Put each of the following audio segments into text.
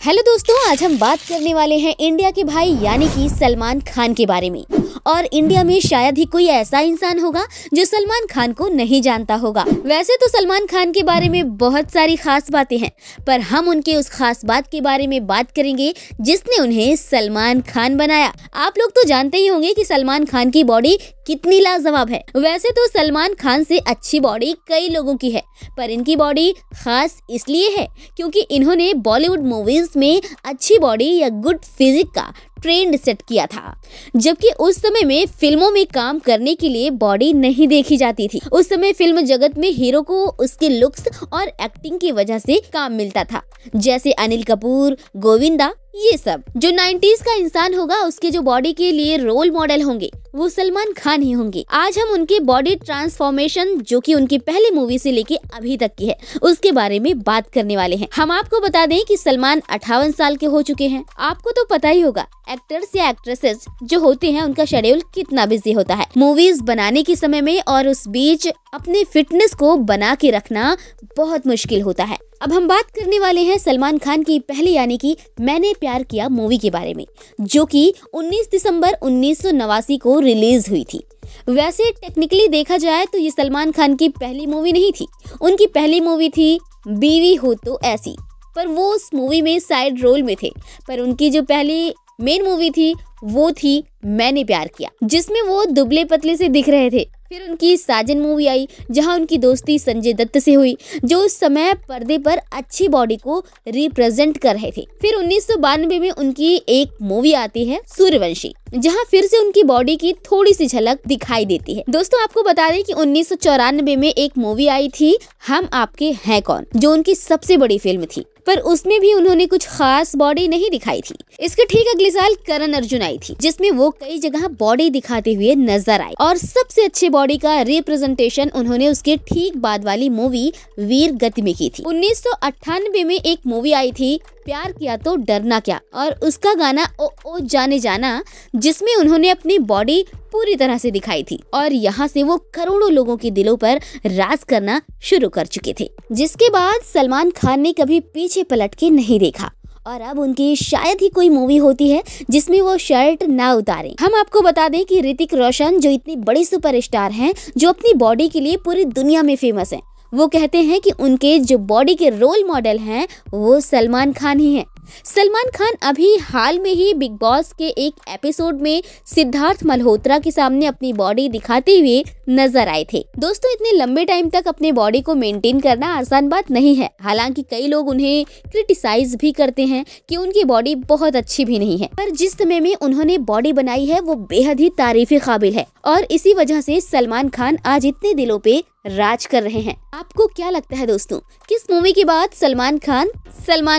Hello दोस्तों, आज हम बात करने वाले हैं इंडिया के भाई यानी कि सलमान खान के बारे में। और इंडिया में शायद ही कोई ऐसा इंसान होगा जो सलमान खान को नहीं जानता होगा। वैसे तो सलमान खान के बारे में बहुत सारी खास बातें हैं, पर हम उनके उस खास बात के बारे में बात करेंगे जिसने उन्हें सलमान खान बनाया। आप लोग तो जानते ही होंगे कि सलमान खान की बॉडी कितनी लाजवाब है। वैसे तो सलमान खान से अच्छी बॉडी कई लोगों की है, पर इनकी बॉडी खास इसलिए है क्योंकि इन्होंने बॉलीवुड मूवीज में अच्छी बॉडी या गुड फिजिक का ट्रेंड सेट किया था। जबकि उस समय में फिल्मों में काम करने के लिए बॉडी नहीं देखी जाती थी। उस समय फिल्म जगत में हीरो को उसके लुक्स और एक्टिंग की वजह से काम मिलता था, जैसे अनिल कपूर, गोविंदा, ये सब। जो 90s का इंसान होगा उसके जो बॉडी के लिए रोल मॉडल होंगे वो सलमान खान ही होंगे। आज हम उनके बॉडी ट्रांसफॉर्मेशन, जो कि उनकी पहली मूवी से लेके अभी तक की है, उसके बारे में बात करने वाले हैं। हम आपको बता दें कि सलमान 58 साल के हो चुके हैं। आपको तो पता ही होगा एक्टर्स या एक्ट्रेसेस जो होते हैं उनका शेड्यूल कितना बिजी होता है मूवीज बनाने के समय में, और उस बीच अपने फिटनेस को बना के रखना बहुत मुश्किल होता है। अब हम बात करने वाले हैं सलमान खान की पहली यानी कि मैंने प्यार किया मूवी के बारे में, जो कि 19 दिसंबर 1989 को रिलीज हुई थी। वैसे टेक्निकली देखा जाए तो ये सलमान खान की पहली मूवी नहीं थी। उनकी पहली मूवी थी बीवी हो तो ऐसी, पर वो उस मूवी में साइड रोल में थे। पर उनकी जो पहली मेन मूवी थी वो थी मैंने प्यार किया, जिसमें वो दुबले पतले से दिख रहे थे। फिर उनकी साजन मूवी आई, जहां उनकी दोस्ती संजय दत्त से हुई, जो उस समय पर्दे पर अच्छी बॉडी को रिप्रेजेंट कर रहे थे। फिर 1992 में उनकी एक मूवी आती है सूर्यवंशी, जहां फिर से उनकी बॉडी की थोड़ी सी झलक दिखाई देती है। दोस्तों आपको बता दें कि 1994 में एक मूवी आई थी हम आपके हैं कौन, जो उनकी सबसे बड़ी फिल्म थी, पर उसमें भी उन्होंने कुछ खास बॉडी नहीं दिखाई थी। इसके ठीक अगले साल करण अर्जुन आई थी, जिसमें वो कई जगह बॉडी दिखाते हुए नजर आए, और सबसे अच्छे बॉडी का रिप्रेजेंटेशन उन्होंने उसके ठीक बाद वाली मूवी वीर गति में की थी। 1998 में एक मूवी आई थी प्यार किया तो डरना क्या, और उसका गाना ओ जाने जाना, जिसमें उन्होंने अपनी बॉडी पूरी तरह से दिखाई थी, और यहाँ से वो करोड़ों लोगों के दिलों पर राज करना शुरू कर चुके थे। जिसके बाद सलमान खान ने कभी पीछे पलट के नहीं देखा, और अब उनकी शायद ही कोई मूवी होती है जिसमें वो शर्ट ना उतारें। हम आपको बता दें कि ऋतिक रोशन, जो इतनी बड़ी सुपरस्टार हैं, जो अपनी बॉडी के लिए पूरी दुनिया में फेमस हैं, वो कहते हैं कि उनके जो बॉडी के रोल मॉडल हैं वो सलमान खान ही हैं। सलमान खान अभी हाल में ही बिग बॉस के एक एपिसोड में सिद्धार्थ मल्होत्रा के सामने अपनी बॉडी दिखाते हुए नजर आए थे। दोस्तों इतने लंबे टाइम तक अपने बॉडी को मेंटेन करना आसान बात नहीं है। हालांकि कई लोग उन्हें क्रिटिसाइज भी करते हैं कि उनकी बॉडी बहुत अच्छी भी नहीं है, पर जिस समय में उन्होंने बॉडी बनाई है वो बेहद ही तारीफ काबिल है, और इसी वजह से सलमान खान आज इतने दिलों पे राज कर रहे हैं। आपको क्या लगता है दोस्तों, किस मूवी के बाद सलमान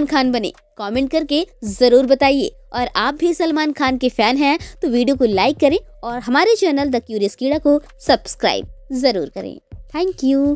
खान बने? कमेंट करके जरूर बताइए। और आप भी सलमान खान के फैन हैं तो वीडियो को लाइक करें और हमारे चैनल द क्यूरियस कीड़ा को सब्सक्राइब जरूर करें। Thank you.